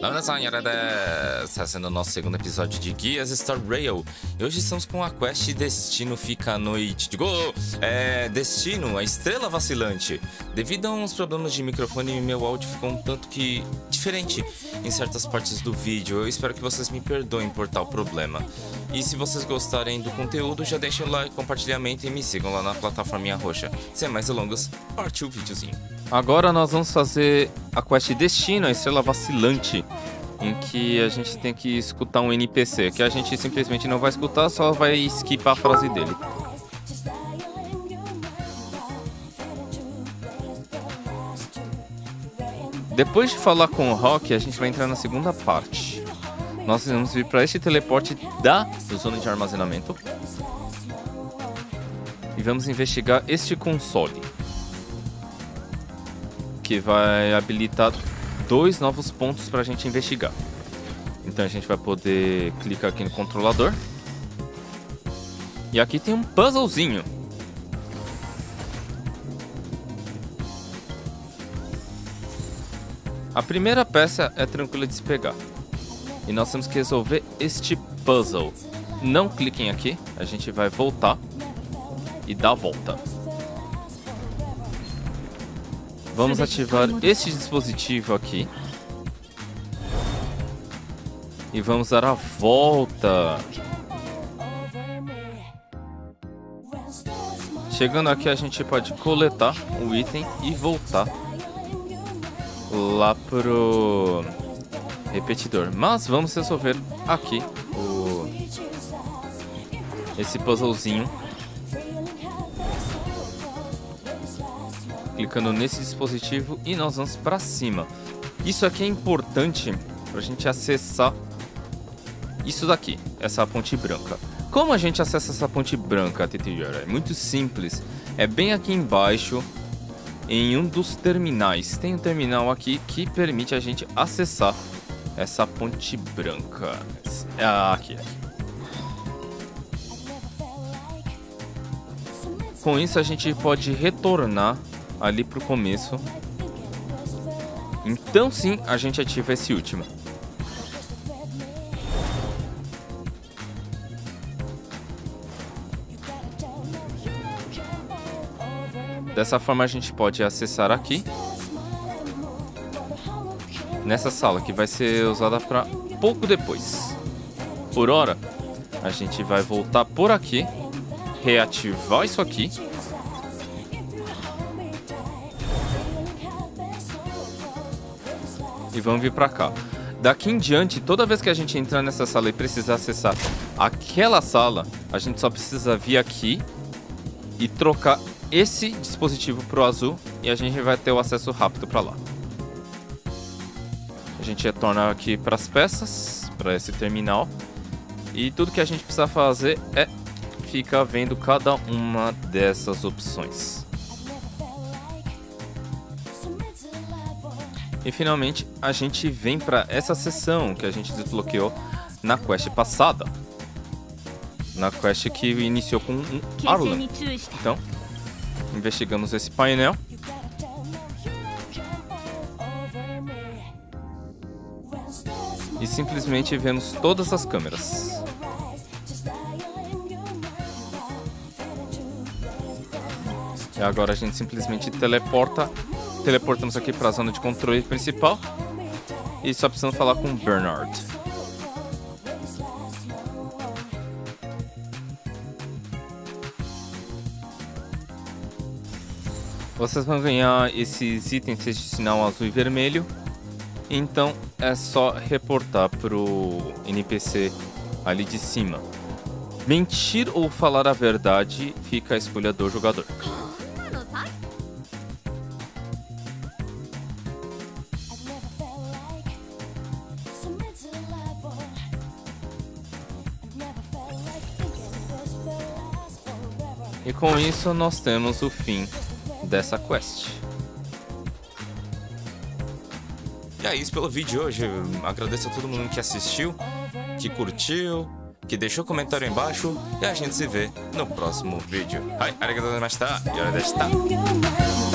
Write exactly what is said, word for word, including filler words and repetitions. Laura está sendo o nosso segundo episódio de Guias Star Rail. E hoje estamos com a Quest Destino Fica à Noite. Digo, é, Destino, a Estrela Vacilante. Devido a uns problemas de microfone, meu áudio ficou um tanto que diferente em certas partes do vídeo. Eu espero que vocês me perdoem por tal problema. E se vocês gostarem do conteúdo, já deixem o like, compartilhamento e me sigam lá na plataforminha roxa. Sem mais delongas, partiu o videozinho. Agora nós vamos fazer a quest Destino, a Estrela Vacilante, em que a gente tem que escutar um N P C, que a gente simplesmente não vai escutar, só vai skipar a frase dele. Depois de falar com o Rock, a gente vai entrar na segunda parte. Nós vamos vir para este teleporte da zona de armazenamento e vamos investigar este console, que vai habilitar dois novos pontos para a gente investigar. Então a gente vai poder clicar aqui no controlador. E aqui tem um puzzlezinho. A primeira peça é tranquila de se pegar. E nós temos que resolver este puzzle. Não cliquem aqui, a gente vai voltar e dar a volta. Vamos ativar este dispositivo aqui. E vamos dar a volta. Chegando aqui, a gente pode coletar o item e voltar lá pro repetidor. Mas vamos resolver aqui o... esse puzzlezinho, clicando nesse dispositivo, e nós vamos para cima. Isso aqui é importante para a gente acessar isso daqui, essa ponte branca. Como a gente acessa essa ponte branca, Tetiora? É muito simples. É bem aqui embaixo, em um dos terminais. Tem um terminal aqui que permite a gente acessar essa ponte branca. Ah, aqui, aqui. Com isso a gente pode retornar ali pro começo. Então sim, a gente ativa esse último. Dessa forma a gente pode acessar aqui, nessa sala que vai ser usada para pouco depois. Por hora, a gente vai voltar por aqui, reativar isso aqui. E vamos vir pra cá. Daqui em diante, toda vez que a gente entrar nessa sala e precisar acessar aquela sala, a gente só precisa vir aqui e trocar esse dispositivo pro azul, e a gente vai ter o acesso rápido pra lá. A gente retorna aqui pras peças, pra esse terminal, e tudo que a gente precisa fazer é ficar vendo cada uma dessas opções. E finalmente a gente vem para essa sessão que a gente desbloqueou na quest passada. Na quest que iniciou com um Arlan. Então, investigamos esse painel. E simplesmente vemos todas as câmeras. E agora a gente simplesmente teleporta. Teleportamos aqui para a zona de controle principal e só precisamos falar com o Bernard. Vocês vão ganhar esses itens de sinal azul e vermelho, então é só reportar para o N P C ali de cima. Mentir ou falar a verdade fica a escolha do jogador. E com isso nós temos o fim dessa quest. E é isso pelo vídeo de hoje. Agradeço a todo mundo que assistiu, que curtiu, que deixou comentário aí embaixo, e a gente se vê no próximo vídeo. Ai, arigatou gozaimashita.